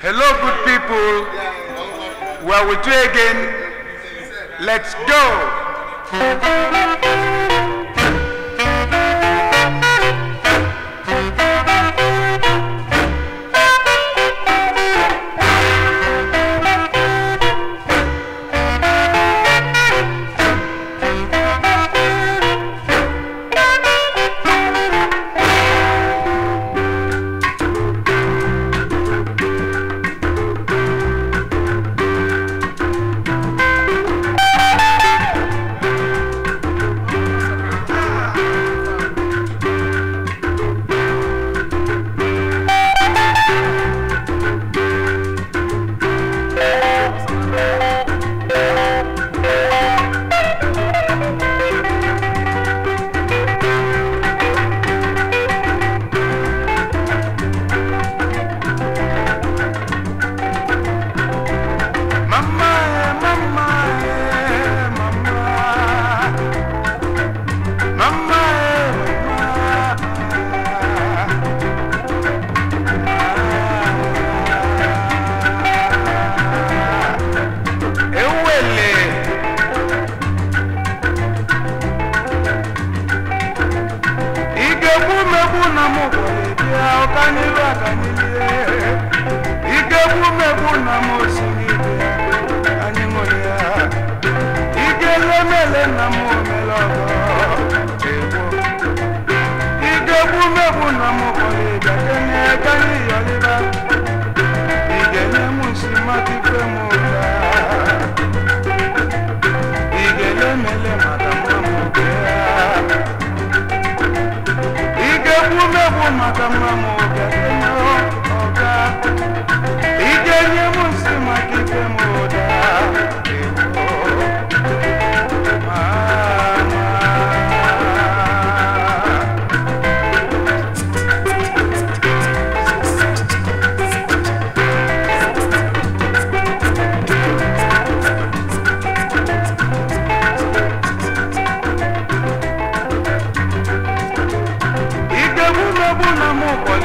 Hello, good people. We are with you again. Let's go. Igwe bume bu na mo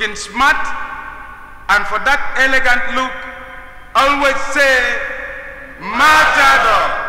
looking smart, and for that elegant look, always say, Matador. Matador,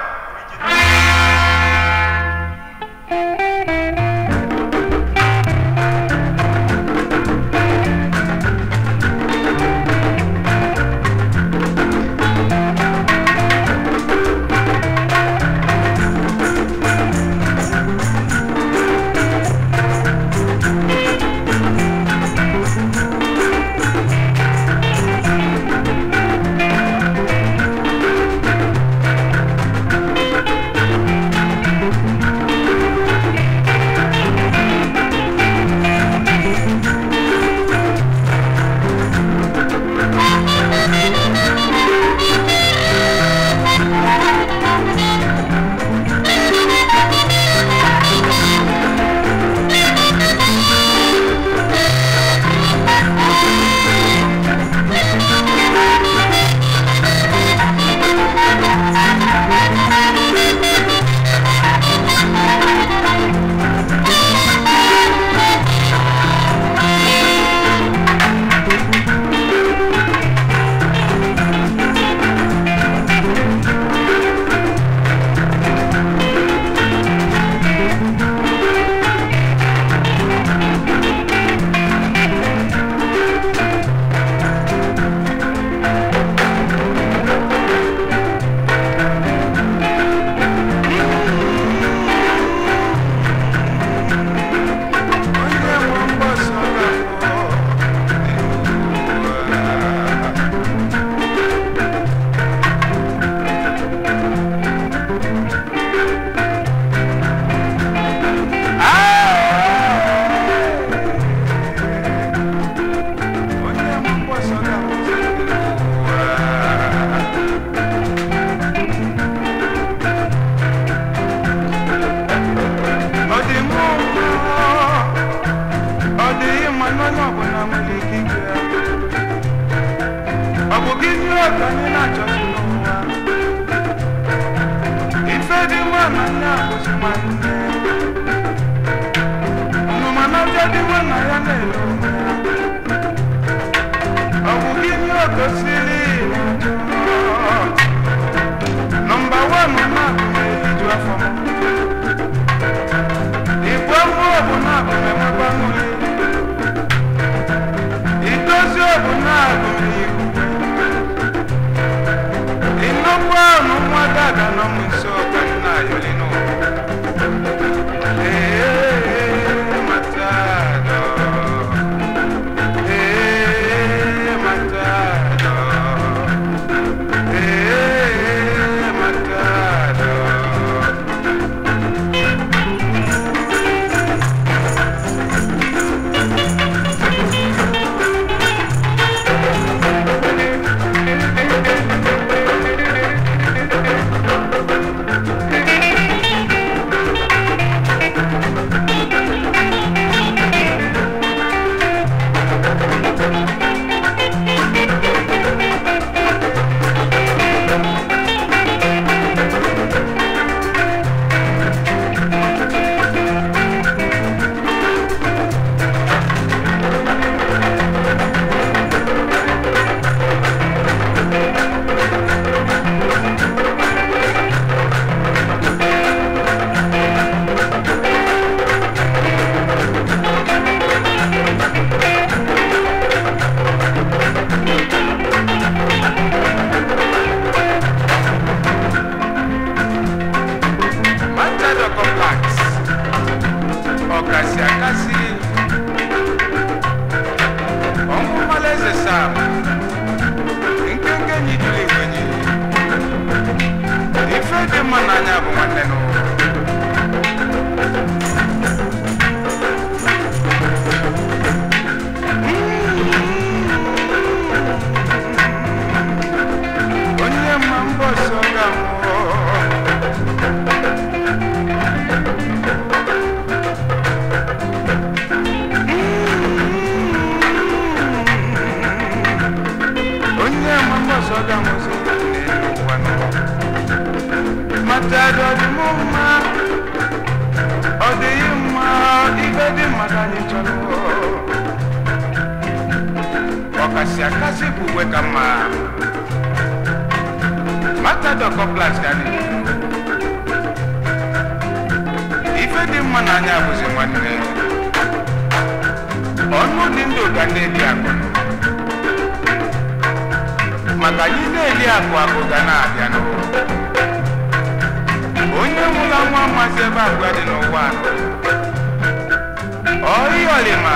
we come matador complex kani ife di mana anya buzi manne onu dindo dande di akon maka yine ile akwa abuga na abia no onye mula nwa mase ba agwa di no wa ori olima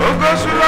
Ogo sura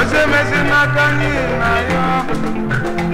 Ose mezi na kani na yo.